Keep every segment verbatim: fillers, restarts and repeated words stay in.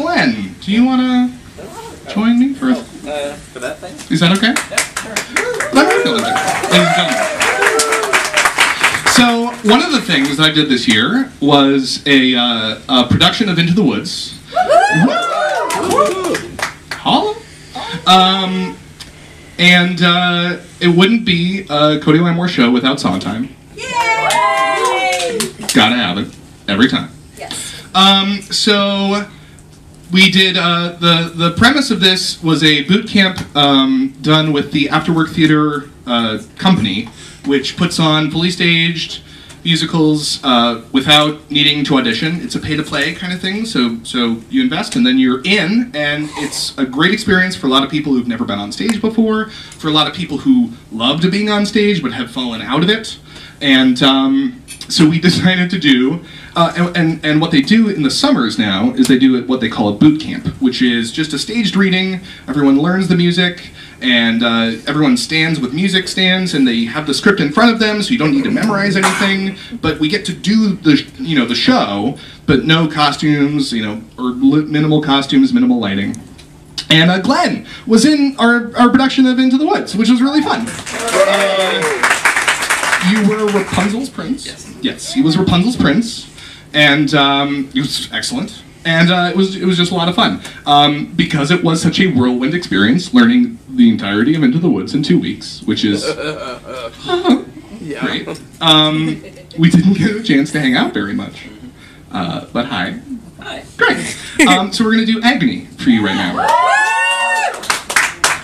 Glen, do you want to join me for, oh, uh, for that thing? Is that okay? Yeah, sure. Ladies and gentlemen. So one of the things that I did this year was a, uh, a production of Into the Woods. Woo! Um, and uh, it wouldn't be a Cody Wymore show without Sondheim. Yay! Gotta have it every time. Yes. Um, so we did uh, the the premise of this was a boot camp um, done with the After Work Theater uh, company, which puts on fully staged musicals uh, without needing to audition. It's a pay-to-play kind of thing, so so you invest and then you're in, and it's a great experience for a lot of people who've never been on stage before, for a lot of people who loved being on stage but have fallen out of it. And um, so we decided to do, uh, and, and, and what they do in the summers now is they do what they call a boot camp, which is just a staged reading. Everyone learns the music, and uh, everyone stands with music stands, and they have the script in front of them, so you don't need to memorize anything. But we get to do the, you know, the show, but no costumes, you know, or minimal costumes, minimal lighting. And uh, Glen was in our, our production of Into the Woods, which was really fun. Uh, You were Rapunzel's prince. Yes. Yes, he was Rapunzel's prince, and um, it was excellent. And uh, it was it was just a lot of fun um, because it was such a whirlwind experience. Learning the entirety of Into the Woods in two weeks, which is uh, yeah. great. Um, we didn't get a chance to hang out very much, uh, but hi. Hi. Great. Um, so we're gonna do Agony for you right now.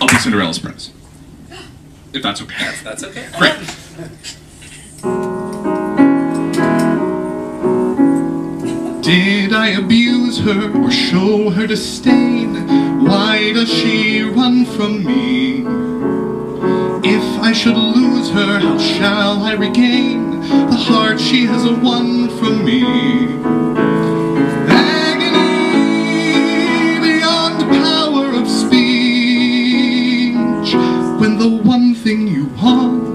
I'll be Cinderella's prince, if that's okay. Yes, that's okay. Great. Did I abuse her or show her disdain? Why does she run from me? If I should lose her, how shall I regain the heart she has won from me? Agony beyond power of speech, when the one thing you want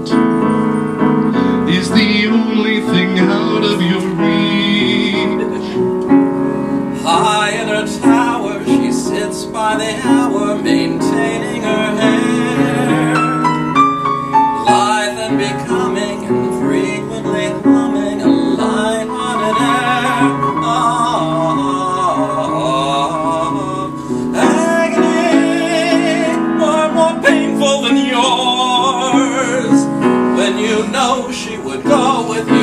is the only thing out of your reach. High in her tower, she sits by the hour, maintaining her hair, lithe and becoming, and frequently humming a light-hearted air. Oh, agony, far more painful than yours, when you know she would go with you.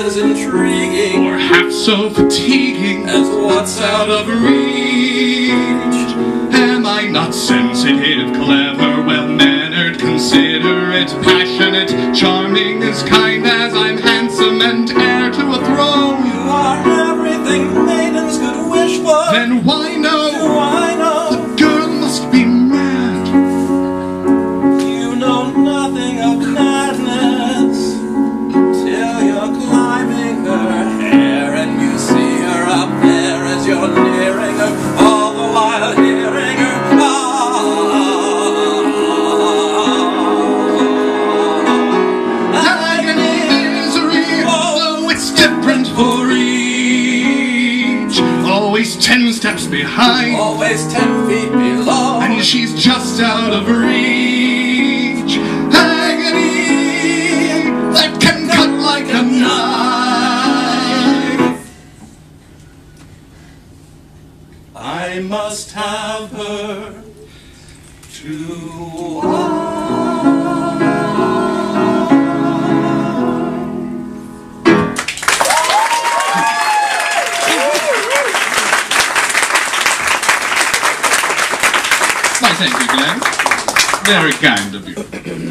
As intriguing or half so fatiguing as what's out of reach. Am I not sensitive, clever, well-mannered, considerate, passionate, charming, as kind as I'm handsome and heir to a throne? You are everything maidens could wish for. Then why no? Why no? The girl must be mad. You know nothing of madness till you're close. You're nearing her, all the while hearing her. Oh, agony, misery, oh, it's different for each. Always ten steps behind, always ten feet below, and she's just out of reach. Agony that can cut like a knife. I must have her to Well, thank you, Glen. Very kind of you.